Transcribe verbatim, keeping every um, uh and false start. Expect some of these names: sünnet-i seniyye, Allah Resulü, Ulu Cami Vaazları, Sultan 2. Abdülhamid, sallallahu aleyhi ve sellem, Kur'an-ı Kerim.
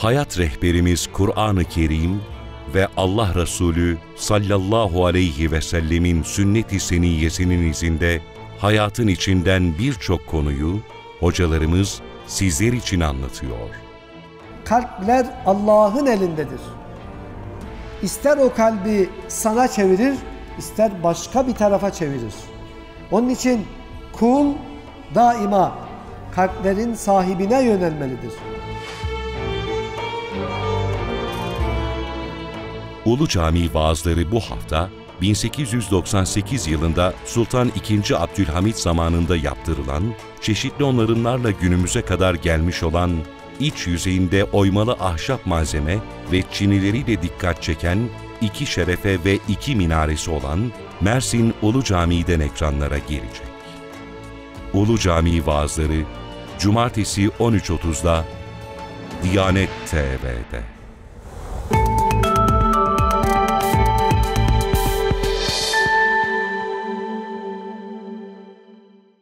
hayat rehberimiz Kur'an-ı Kerim ve Allah Resulü sallallahu aleyhi ve sellemin sünnet-i seniyyesinin izinde hayatın içinden birçok konuyu hocalarımız sizler için anlatıyor. Kalpler Allah'ın elindedir. İster o kalbi sana çevirir, ister başka bir tarafa çevirir. Onun için kul daima kalplerin sahibine yönelmelidir. Ulu Cami Vaazları bu hafta bin sekiz yüz doksan sekiz yılında Sultan ikinci Abdülhamid zamanında yaptırılan, çeşitli onarımlarla günümüze kadar gelmiş olan, iç yüzeyinde oymalı ahşap malzeme ve çinileriyle dikkat çeken iki şerefe ve iki minaresi olan Mersin Ulu Camii'den ekranlara girecek. Ulu Cami Vaazları Cumartesi on üç otuzda Diyanet T V'de.